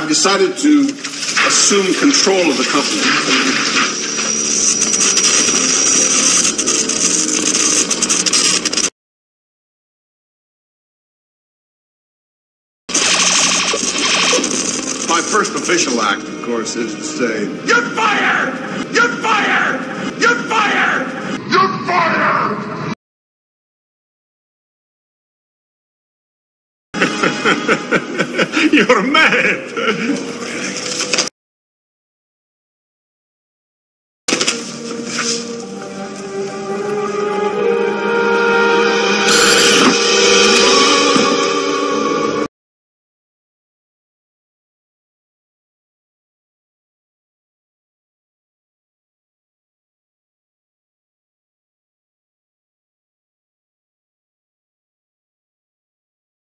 I've decided to assume control of the company. Official act, of course, is to say, "You're fired! You're fired! You're fired! You're fired!" You're mad!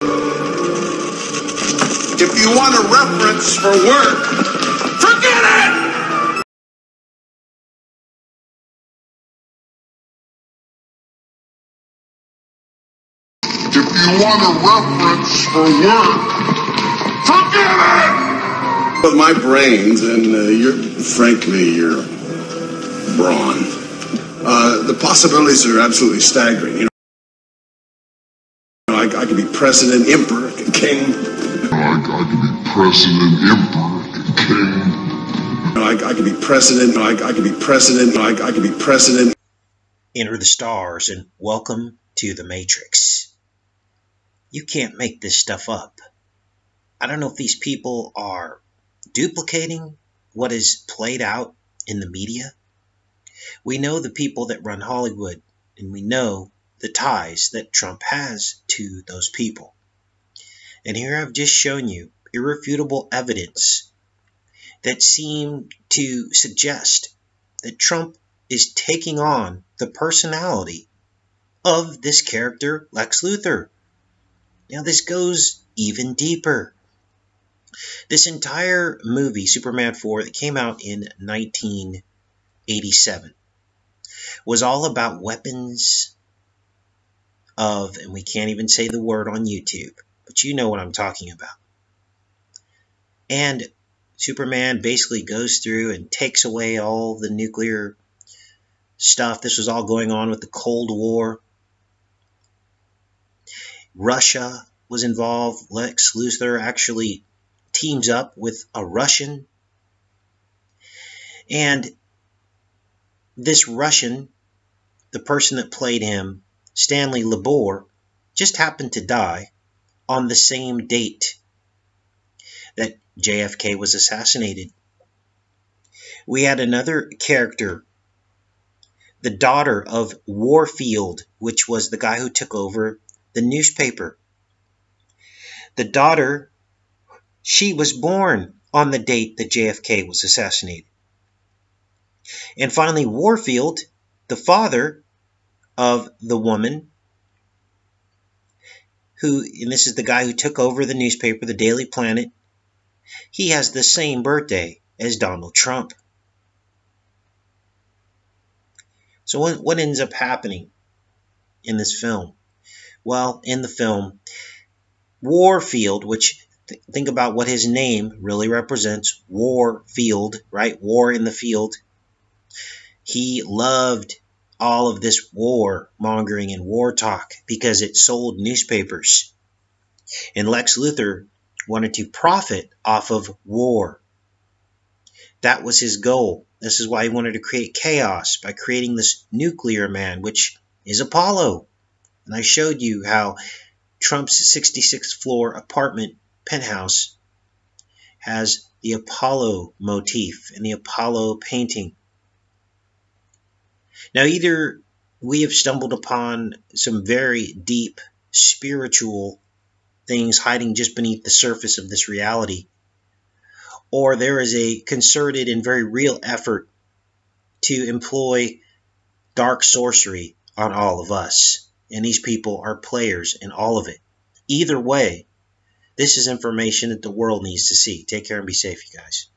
Oh, if you want a reference for work, forget it! If you want a reference for work, forget it! But my brains and frankly, your brawn, the possibilities are absolutely staggering. You know, I could be president, emperor, king. I could be president, emperor, king. I could be president. I could be president. I could be president. Enter the stars and welcome to the Matrix. You can't make this stuff up. I don't know if these people are duplicating what is played out in the media. We know the people that run Hollywood, and we know the ties that Trump has to those people. And here I've just shown you irrefutable evidence that seemed to suggest that Trump is taking on the personality of this character, Lex Luthor. Now this goes even deeper. This entire movie, Superman 4, that came out in 1987, was all about weapons of, and we can't even say the word on YouTube, but you know what I'm talking about. And Superman basically goes through and takes away all the nuclear stuff. This was all going on with the Cold War. Russia was involved. Lex Luthor actually teams up with a Russian. And this Russian, the person that played him, Stanley Labor, just happened to die on the same date that JFK was assassinated. We had another character, the daughter of Warfield, which was the guy who took over the newspaper. The daughter, she was born on the date that JFK was assassinated. And finally, Warfield, the father of the woman, and this is the guy who took over the newspaper, the Daily Planet, he has the same birthday as Donald Trump. So what ends up happening in this film? Well, in the film, Warfield, which think about what his name really represents, Warfield, right? War in the field. He loved all of this war mongering and war talk because it sold newspapers. And Lex Luthor wanted to profit off of war. That was his goal. This is why he wanted to create chaos by creating this nuclear man, which is Apollo. And I showed you how Trump's 66th floor apartment penthouse has the Apollo motif and the Apollo painting. Now, either we have stumbled upon some very deep spiritual things hiding just beneath the surface of this reality, or there is a concerted and very real effort to employ dark sorcery on all of us. And these people are players in all of it. Either way, this is information that the world needs to see. Take care and be safe, you guys.